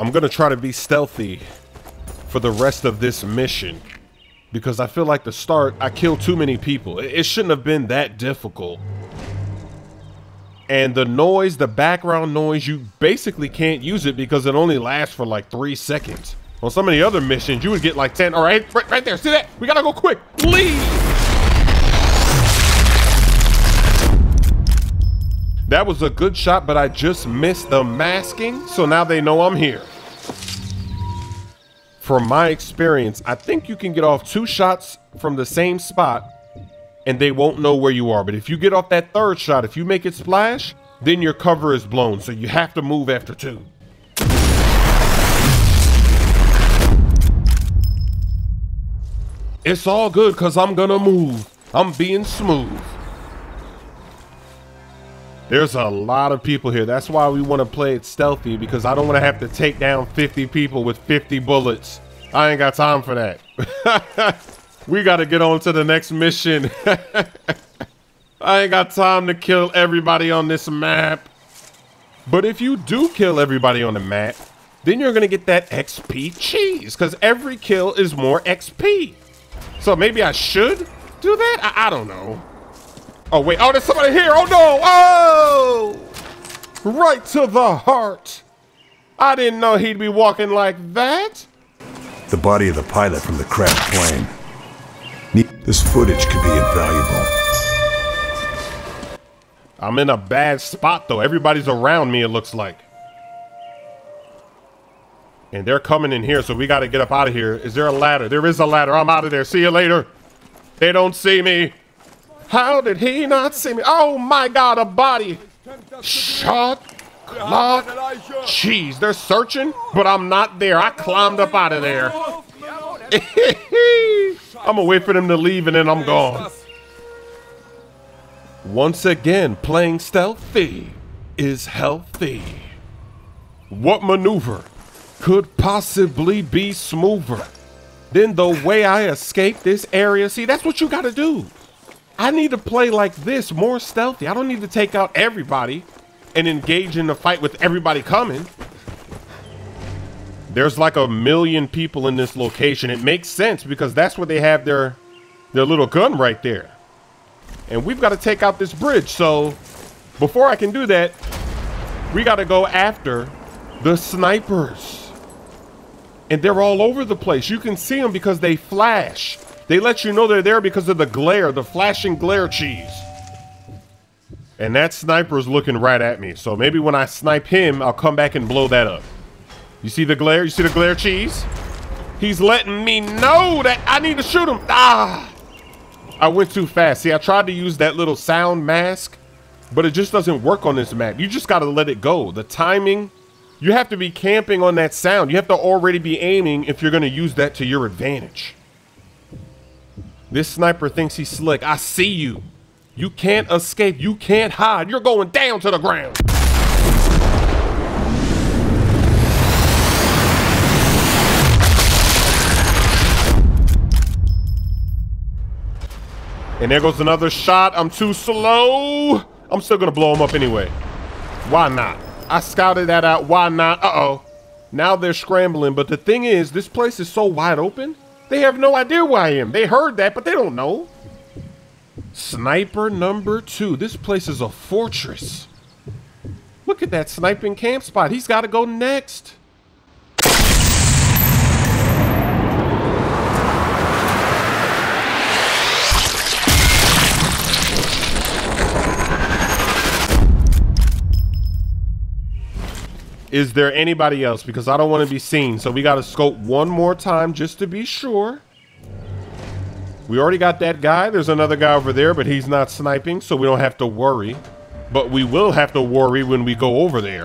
I'm gonna try to be stealthy for the rest of this mission, because I feel like the start, I killed too many people. It shouldn't have been that difficult. And the noise, the background noise, you basically can't use it because it only lasts for like 3 seconds. On some of the other missions, you would get like 10. All right, right there, see that? We gotta go quick, leave. That was a good shot, but I just missed the masking. So now they know I'm here. From my experience, I think you can get off 2 shots from the same spot and they won't know where you are. But if you get off that 3rd shot, if you make it splash, then your cover is blown. So you have to move after 2. It's all good because I'm gonna move. I'm being smooth. There's a lot of people here. That's why we want to play it stealthy, because I don't want to have to take down 50 people with 50 bullets. I ain't got time for that. We got to get on to the next mission. I ain't got time to kill everybody on this map. But if you do kill everybody on the map, then you're going to get that XP cheese, because every kill is more XP. So maybe I should do that? I don't know. Oh, wait. Oh, there's somebody here. Oh, no. Oh, right to the heart. I didn't know he'd be walking like that. The body of the pilot from the crashed plane. This footage could be invaluable. I'm in a bad spot, though. Everybody's around me, it looks like. And they're coming in here, so we got to get up out of here. Is there a ladder? There is a ladder. I'm out of there. See you later. They don't see me. How did he not see me? Oh, my God, a body. Shot, clock, jeez, they're searching, but I'm not there. I climbed up out of there. I'm gonna wait for them to leave and then I'm gone. Once again, playing stealthy is healthy. What maneuver could possibly be smoother than the way I escaped this area? See, that's what you gotta do. I need to play like this, more stealthy. I don't need to take out everybody and engage in the fight with everybody coming. There's like 1 million people in this location. It makes sense because that's where they have their little gun right there. And we've got to take out this bridge. So before I can do that, we got to go after the snipers. And they're all over the place. You can see them because they flash. They let you know they're there because of the glare, the flashing glare cheese. And that sniper's looking right at me. So maybe when I snipe him, I'll come back and blow that up. You see the glare? You see the glare cheese? He's letting me know that I need to shoot him. Ah! I went too fast. See, I tried to use that little sound mask, but it just doesn't work on this map. You just got to let it go. The timing, you have to be camping on that sound. You have to already be aiming if you're going to use that to your advantage. This sniper thinks he's slick. I see you. You can't escape. You can't hide. You're going down to the ground. And there goes another shot. I'm too slow. I'm still going to blow him up anyway. Why not? I scouted that out. Why not? Uh-oh. Now they're scrambling. But the thing is, this place is so wide open. They have no idea where I am. They heard that, but they don't know. Sniper number 2. This place is a fortress. Look at that sniping camp spot. He's got to go next. Is there anybody else? Because I don't want to be seen. So we got to scope one more time just to be sure. We already got that guy. There's another guy over there, but he's not sniping. So we don't have to worry. But we will have to worry when we go over there.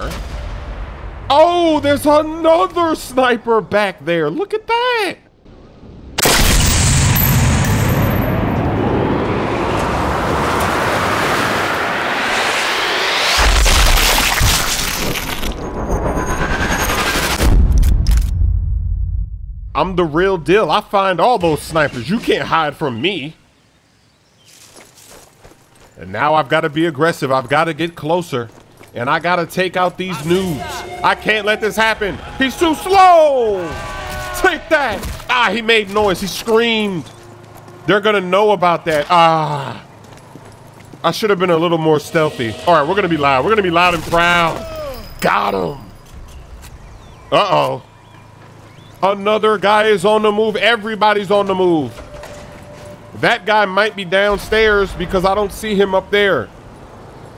Oh, there's another sniper back there. Look at that. I'm the real deal. I find all those snipers. You can't hide from me. And now I've got to be aggressive. I've got to get closer. And I got to take out these noobs. I can't let this happen. He's too slow. Take that. Ah, he made noise. He screamed. They're going to know about that. Ah. I should have been a little more stealthy. All right, we're going to be loud. We're going to be loud and proud. Got him. Uh-oh. Another guy is on the move. Everybody's on the move. That guy might be downstairs because I don't see him up there.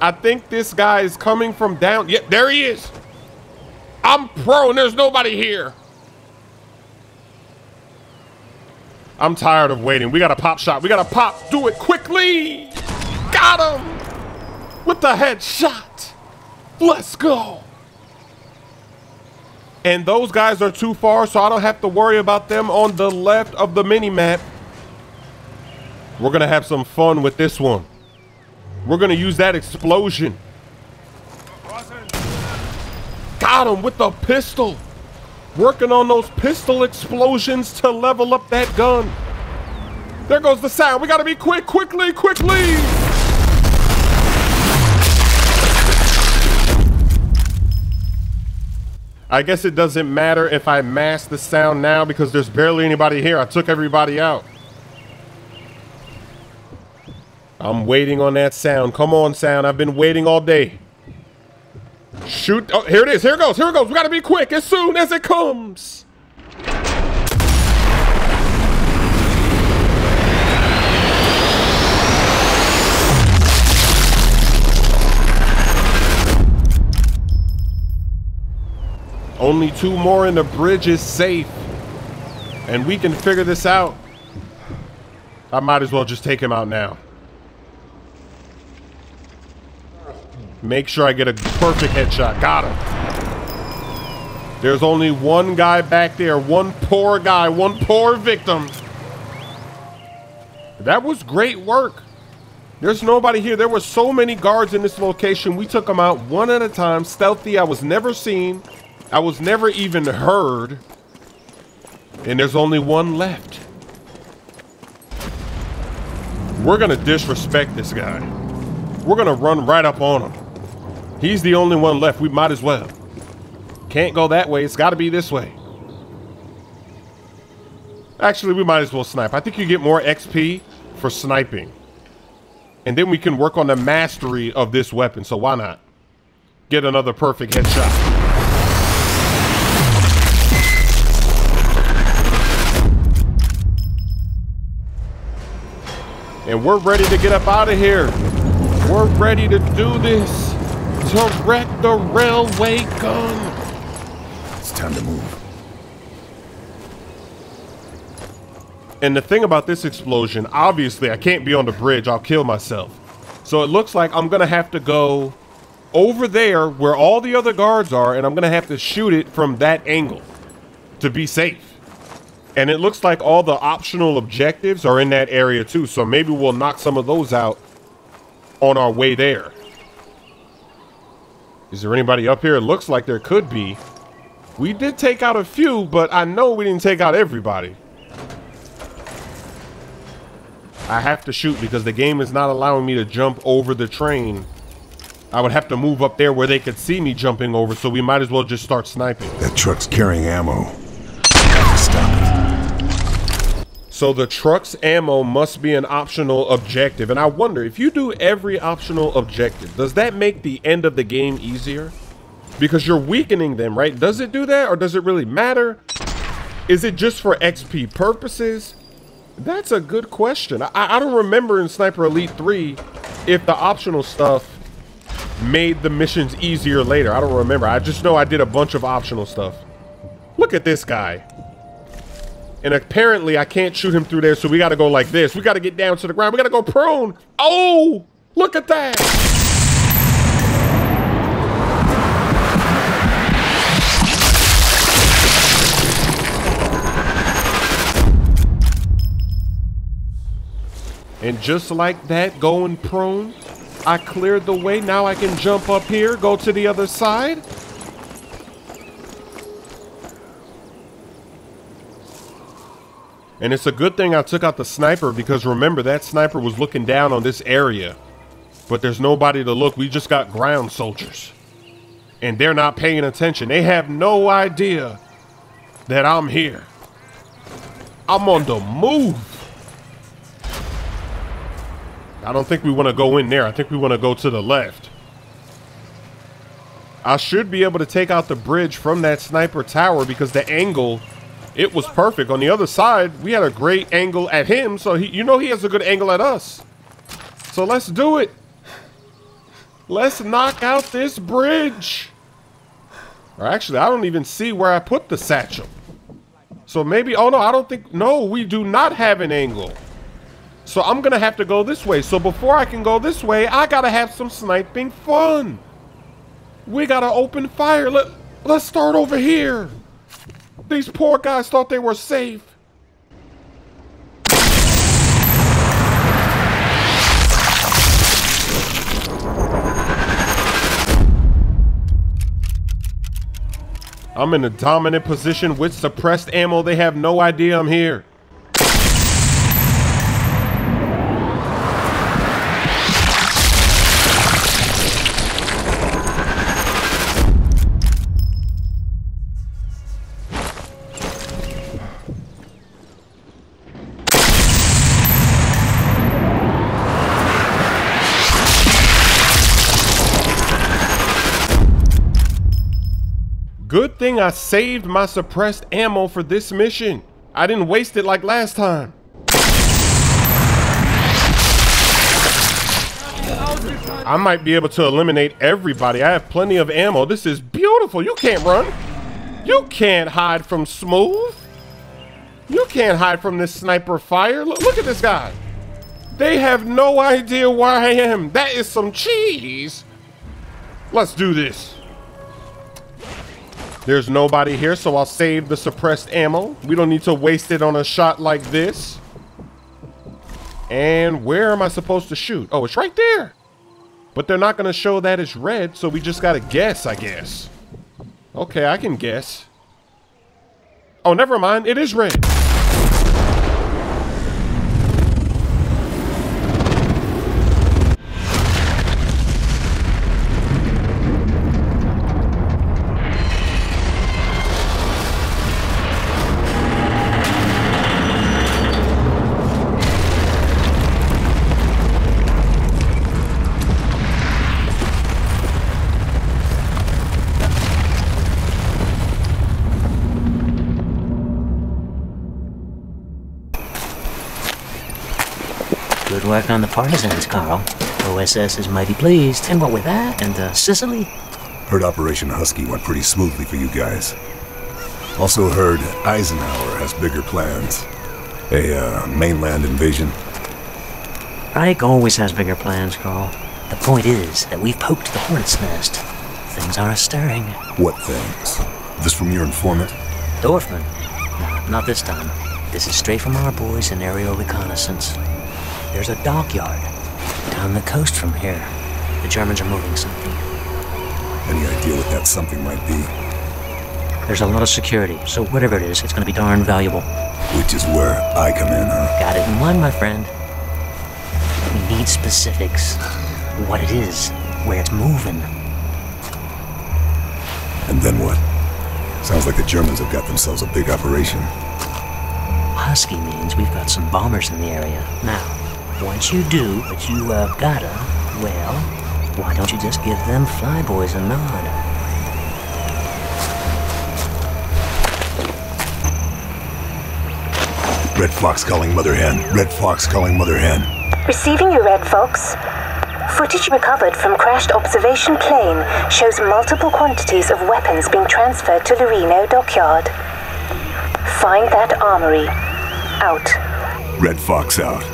I think this guy is coming from down. Yeah, there he is. I'm pro and there's nobody here. I'm tired of waiting. We got a pop shot. We got a pop. Do it quickly. Got him with the headshot. Let's go. And those guys are too far, so I don't have to worry about them on the left of the mini map. We're going to have some fun with this one. We're going to use that explosion. Got him with the pistol. Working on those pistol explosions to level up that gun. There goes the sound. We got to be quick, quickly, quickly. I guess it doesn't matter if I mask the sound now because there's barely anybody here. I took everybody out. I'm waiting on that sound. Come on, sound. I've been waiting all day. Shoot. Oh, here it is. Here it goes. Here it goes. We got to be quick as soon as it comes. Only two more and the bridge is safe. And we can figure this out. I might as well just take him out now. Make sure I get a perfect headshot. Got him. There's only one guy back there. One poor guy. One poor victim. That was great work. There's nobody here. There were so many guards in this location. We took them out one at a time. Stealthy. I was never seen. I was never even heard. And there's only one left. We're going to disrespect this guy. We're going to run right up on him. He's the only one left. We might as well. Can't go that way. It's got to be this way. Actually, we might as well snipe. I think you get more XP for sniping. And then we can work on the mastery of this weapon. So why not? Get another perfect headshot. And we're ready to get up out of here. We're ready to do this. To wreck the railway gun. It's time to move. And the thing about this explosion, obviously I can't be on the bridge. I'll kill myself. So it looks like I'm going to have to go over there where all the other guards are. And I'm going to have to shoot it from that angle to be safe. And it looks like all the optional objectives are in that area too. So maybe we'll knock some of those out on our way there. Is there anybody up here? It looks like there could be. We did take out a few, but I know we didn't take out everybody. I have to shoot because the game is not allowing me to jump over the train. I would have to move up there where they could see me jumping over. So we might as well just start sniping. That truck's carrying ammo. Stop it. So the truck's ammo must be an optional objective. And I wonder if you do every optional objective, does that make the end of the game easier? Because you're weakening them, right? Does it do that or does it really matter? Is it just for XP purposes? That's a good question. I don't remember in Sniper Elite 3 if the optional stuff made the missions easier later. I don't remember. I just know I did a bunch of optional stuff. Look at this guy. And apparently I can't shoot him through there, so we got to go like this. We got to get down to the ground. We got to go prone. Oh, look at that. And just like that, going prone, I cleared the way. Now I can jump up here, go to the other side. And it's a good thing I took out the sniper because remember that sniper was looking down on this area, but there's nobody to look. We just got ground soldiers. and they're not paying attention. They have no idea that I'm here. I'm on the move. I don't think we want to go in there. I think we want to go to the left. I should be able to take out the bridge from that sniper tower because the angle, it was perfect. On the other side, we had a great angle at him, so he, you know, he has a good angle at us. So let's do it. Let's knock out this bridge. Or actually, I don't even see where I put the satchel. So maybe, oh no, I don't think, no, we do not have an angle. So I'm gonna have to go this way. So before I can go this way, I gotta have some sniping fun. We gotta open fire. Let's start over here. These poor guys thought they were safe. I'm in a dominant position with suppressed ammo. They have no idea I'm here. Good thing I saved my suppressed ammo for this mission. I didn't waste it like last time. I might be able to eliminate everybody. I have plenty of ammo. This is beautiful. You can't run. You can't hide from Smooth. You can't hide from this sniper fire. Look at this guy. They have no idea where I am. That is some cheese. Let's do this. There's nobody here, so I'll save the suppressed ammo. We don't need to waste it on a shot like this. And where am I supposed to shoot? Oh, it's right there. But they're not going to show that it's red, so we just got to guess, I guess. Okay, I can guess. Oh, never mind. It is red. Work on the partisans, Carl. OSS is mighty pleased. And what with that and Sicily? Heard Operation Husky went pretty smoothly for you guys. Also heard Eisenhower has bigger plans. A mainland invasion. Reich always has bigger plans, Carl. The point is that we've poked the hornet's nest. Things are stirring. What things? This from your informant? Dorfman. No, not this time. This is straight from our boys in aerial reconnaissance. There's a dockyard down the coast from here. The Germans are moving something. Any idea what that something might be? There's a lot of security, so whatever it is, it's going to be darn valuable. Which is where I come in, huh? Got it in mind, my friend. We need specifics. What it is, where it's moving. And then what? Sounds like the Germans have got themselves a big operation. Husky means we've got some bombers in the area. Now, once you do, but you gotta, well, why don't you just give them flyboys a nod? Red Fox calling Mother Hen. Red Fox calling Mother Hen. Receiving you, Red Fox. Footage recovered from crashed observation plane shows multiple quantities of weapons being transferred to Lurino Dockyard. Find that armory. Out. Red Fox out.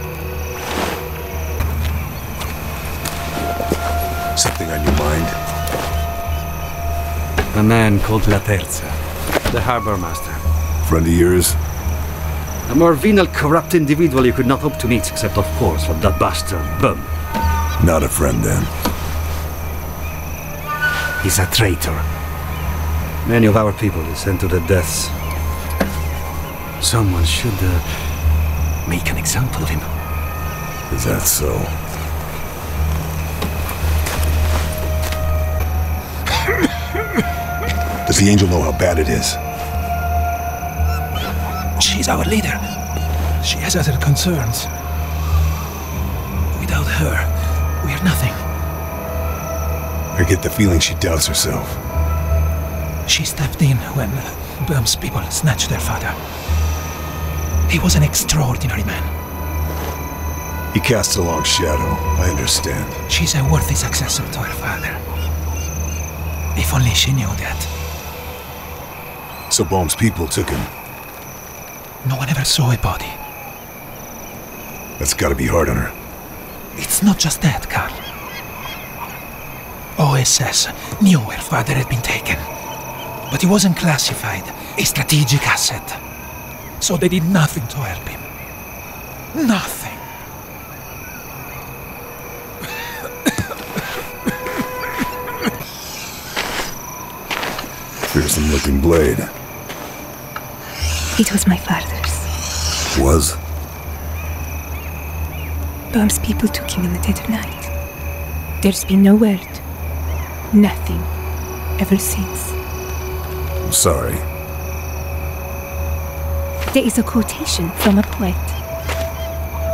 Something on your mind? A man called La Terza, the harbor master. Friend of yours? A more venal, corrupt individual you could not hope to meet, except, of course, from that bastard bum. Not a friend, then. He's a traitor. Many of our people are sent to their deaths. Someone should make an example of him. Is that so? Does the Angel know how bad it is? She's our leader. She has other concerns. Without her, we are nothing. I get the feeling she doubts herself. She stepped in when Böhm's people snatched their father. He was an extraordinary man. He casts a long shadow, I understand. She's a worthy successor to her father. If only she knew that. So Böhm's people took him? No one ever saw a body. That's gotta be hard on her. It's not just that, Carl. OSS knew her father had been taken. But he wasn't classified, a strategic asset. So they did nothing to help him. Nothing. Fearsome looking blade. It was my father's. Was? Böhm's people took him in the dead of night. There's been no word. Nothing. Ever since. I'm sorry. There is a quotation from a poet.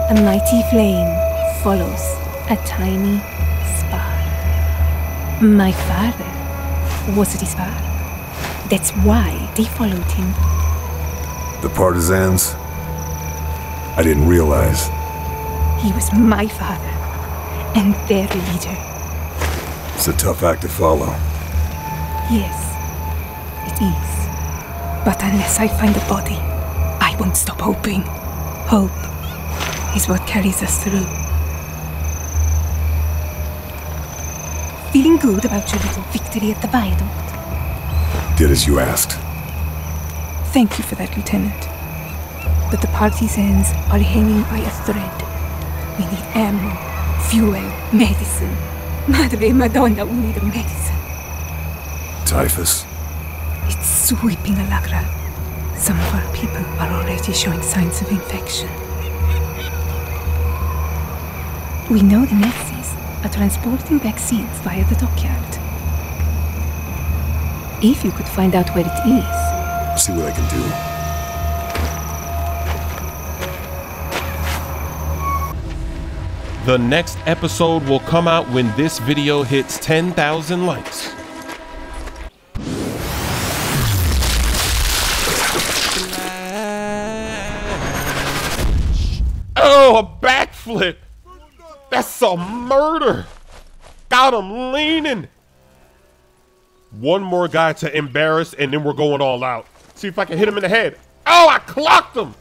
A mighty flame follows a tiny spark. My father was the spark. That's why they followed him. The partisans? I didn't realize. He was my father, and their leader. It's a tough act to follow. Yes, it is. But unless I find a body, I won't stop hoping. Hope is what carries us through. Feeling good about your little victory at the viaduct? Did as you asked. Thank you for that, Lieutenant. But the partisans are hanging by a thread. We need ammo, fuel, medicine. Madre Madonna, we need a medicine. Typhus? It's sweeping Alagra. Some of our people are already showing signs of infection. We know the Nazis are transporting vaccines via the dockyard. If you could find out where it is... I'll see what I can do. The next episode will come out when this video hits 10,000 likes. Oh, a backflip. That's a murder. Got him leaning. One more guy to embarrass, and then we're going all out. See if I can hit him in the head. Oh, I clocked him.